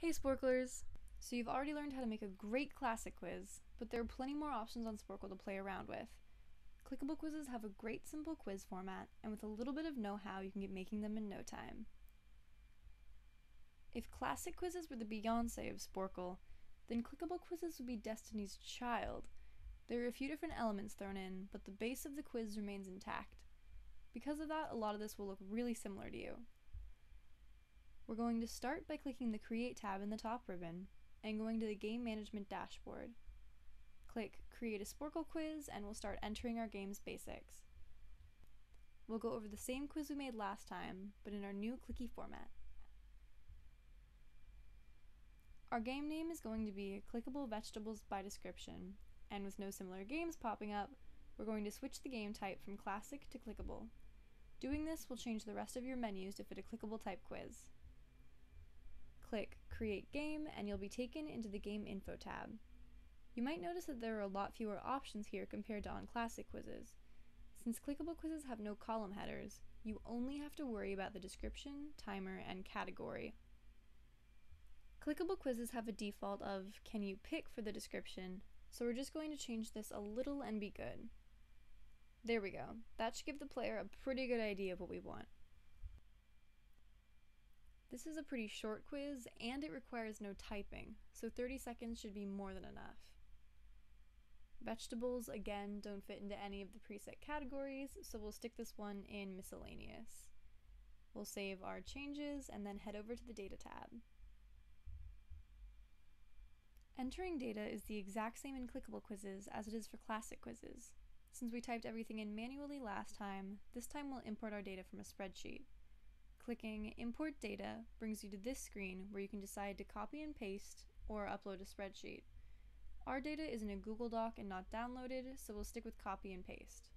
Hey Sporclers! So you've already learned how to make a great classic quiz, but there are plenty more options on Sporcle to play around with. Clickable quizzes have a great simple quiz format, and with a little bit of know-how you can get making them in no time. If classic quizzes were the Beyoncé of Sporcle, then clickable quizzes would be Destiny's Child. There are a few different elements thrown in, but the base of the quiz remains intact. Because of that, a lot of this will look really similar to you. We're going to start by clicking the Create tab in the top ribbon and going to the Game Management Dashboard. Click Create a Sporcle Quiz and we'll start entering our game's basics. We'll go over the same quiz we made last time, but in our new clicky format. Our game name is going to be Clickable Vegetables by Description, and with no similar games popping up, we're going to switch the game type from Classic to Clickable. Doing this will change the rest of your menus to fit a clickable type quiz. Click Create Game and you'll be taken into the Game Info tab. You might notice that there are a lot fewer options here compared to on classic quizzes. Since clickable quizzes have no column headers, you only have to worry about the description, timer, and category. Clickable quizzes have a default of "Can you pick?" for the description, so we're just going to change this a little and be good. There we go. That should give the player a pretty good idea of what we want. This is a pretty short quiz, and it requires no typing, so 30 seconds should be more than enough. Vegetables, again, don't fit into any of the preset categories, so we'll stick this one in Miscellaneous. We'll save our changes, and then head over to the Data tab. Entering data is the exact same in clickable quizzes as it is for classic quizzes. Since we typed everything in manually last time, this time we'll import our data from a spreadsheet. Clicking Import Data brings you to this screen where you can decide to copy and paste or upload a spreadsheet. Our data is in a Google Doc and not downloaded, so we'll stick with copy and paste.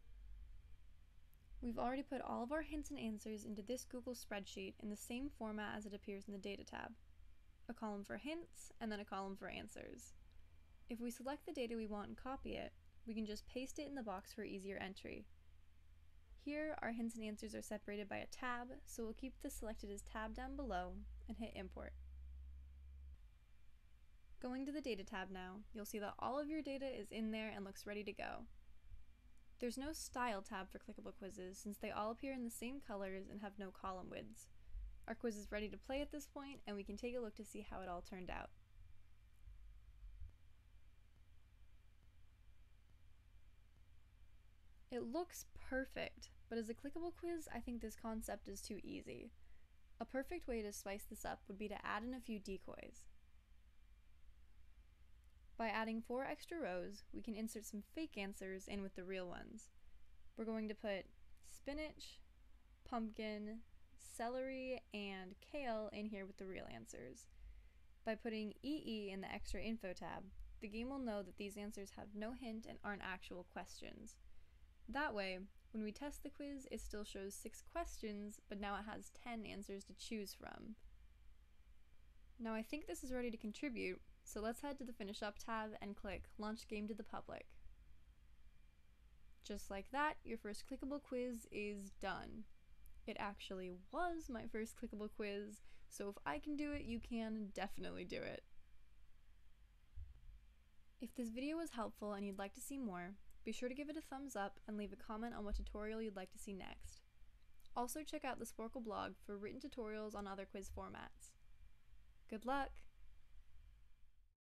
We've already put all of our hints and answers into this Google spreadsheet in the same format as it appears in the Data tab. A column for hints, and then a column for answers. If we select the data we want and copy it, we can just paste it in the box for easier entry. Here, our hints and answers are separated by a tab, so we'll keep this selected as tab down below and hit import. Going to the Data tab now, you'll see that all of your data is in there and looks ready to go. There's no Style tab for clickable quizzes since they all appear in the same colors and have no column widths. Our quiz is ready to play at this point, and we can take a look to see how it all turned out. It looks perfect, but as a clickable quiz, I think this concept is too easy. A perfect way to spice this up would be to add in a few decoys. By adding 4 extra rows, we can insert some fake answers in with the real ones. We're going to put spinach, pumpkin, celery, and kale in here with the real answers. By putting EE in the Extra Info tab, the game will know that these answers have no hint and aren't actual questions. That way, when we test the quiz, it still shows 6 questions, but now it has 10 answers to choose from. Now I think this is ready to contribute, so let's head to the Finish Up tab and click Launch Game to the Public. Just like that, your first clickable quiz is done. It actually was my first clickable quiz, so if I can do it, you can definitely do it. If this video was helpful and you'd like to see more, be sure to give it a thumbs up and leave a comment on what tutorial you'd like to see next. Also check out the Sporcle blog for written tutorials on other quiz formats. Good luck!